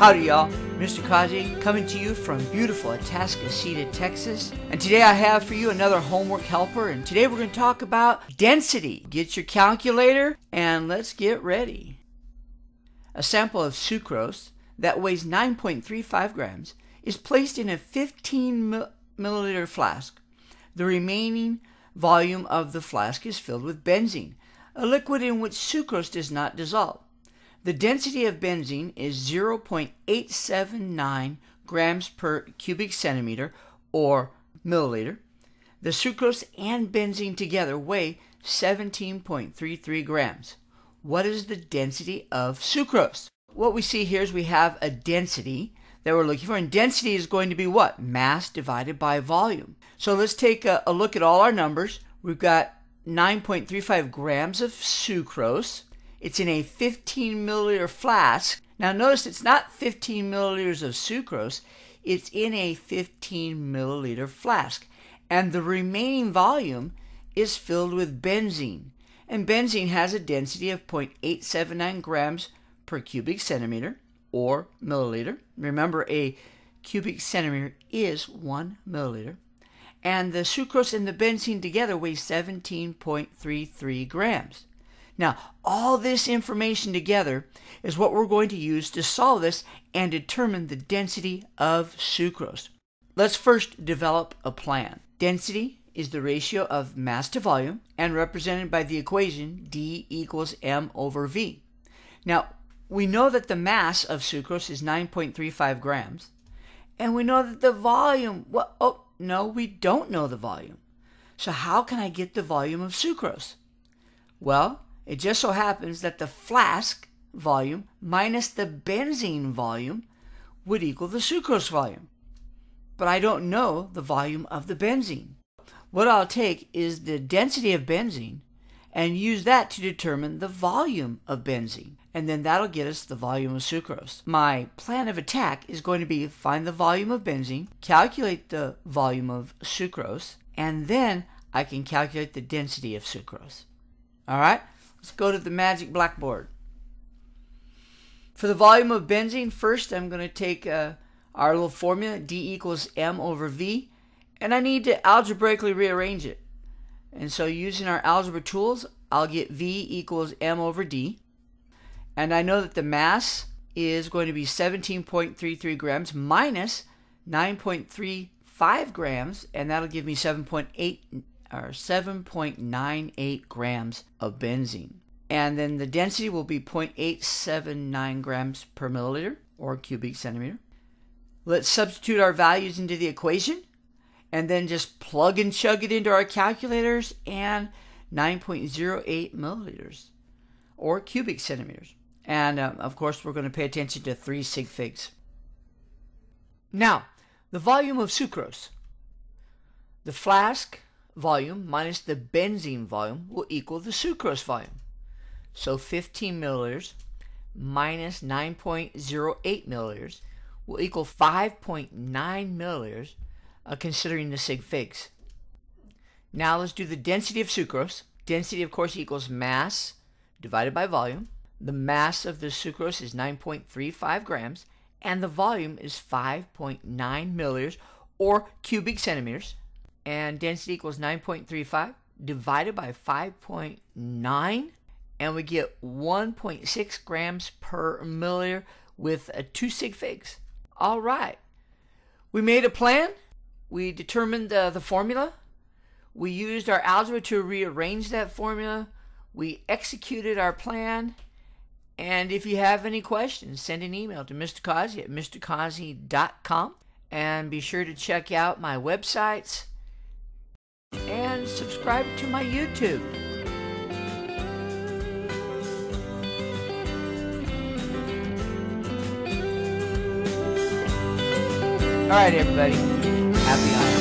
Howdy y'all, Mr. Causey coming to you from beautiful Atascocita, Texas. And today I have for you another homework helper, and today we're going to talk about density. Get your calculator and let's get ready. A sample of sucrose that weighs 9.35 grams is placed in a 15 milliliter flask. The remaining volume of the flask is filled with benzene, a liquid in which sucrose does not dissolve. The density of benzene is 0.879 grams per cubic centimeter or milliliter. The sucrose and benzene together weigh 17.33 grams. What is the density of sucrose? What we see here is we have a density that we're looking for, and density is going to be what? Mass divided by volume. So let's take a look at all our numbers. We've got 9.35 grams of sucrose. It's in a 15 milliliter flask. Now notice it's not 15 milliliters of sucrose, it's in a 15 milliliter flask. And the remaining volume is filled with benzene. And benzene has a density of 0.879 grams per cubic centimeter or milliliter. Remember, a cubic centimeter is 1 milliliter. And the sucrose and the benzene together weigh 17.33 grams. Now, all this information together is what we're going to use to solve this and determine the density of sucrose. Let's first develop a plan. Density is the ratio of mass to volume and represented by the equation D equals M over V. Now, we know that the mass of sucrose is 9.35 grams, and we know that the volume, well, oh, no, we don't know the volume. So how can I get the volume of sucrose? Well, it just so happens that the flask volume minus the benzene volume would equal the sucrose volume. But I don't know the volume of the benzene. What I'll take is the density of benzene and use that to determine the volume of benzene. And then that'll get us the volume of sucrose. My plan of attack is going to be find the volume of benzene, calculate the volume of sucrose, and then I can calculate the density of sucrose. All right? Let's go to the magic blackboard. For the volume of benzene, first I'm going to take our little formula, D equals M over V, and I need to algebraically rearrange it. And so using our algebra tools, I'll get V equals M over D. And I know that the mass is going to be 17.33 grams minus 9.35 grams, and that'll give me 7.98 grams of benzene. And then the density will be 0.879 grams per milliliter or cubic centimeter. Let's substitute our values into the equation and then just plug and chug it into our calculators, and 9.08 milliliters or cubic centimeters. And of course we're going to pay attention to 3 sig figs. Now, the volume of sucrose. The flask volume minus the benzene volume will equal the sucrose volume. So 15 milliliters minus 9.08 milliliters will equal 5.9 milliliters, considering the sig figs. Now let's do the density of sucrose. Density, of course, equals mass divided by volume. The mass of the sucrose is 9.35 grams, and the volume is 5.9 milliliters or cubic centimeters. And density equals 9.35 divided by 5.9, and we get 1.6 grams per milliliter with 2 sig figs. All right, we made a plan. We determined the formula. We used our algebra to rearrange that formula. We executed our plan. And if you have any questions, send an email to Mr. Causey at mrcausey.com, and be sure to check out my websites and subscribe to my YouTube. All right, everybody. Happy Holidays.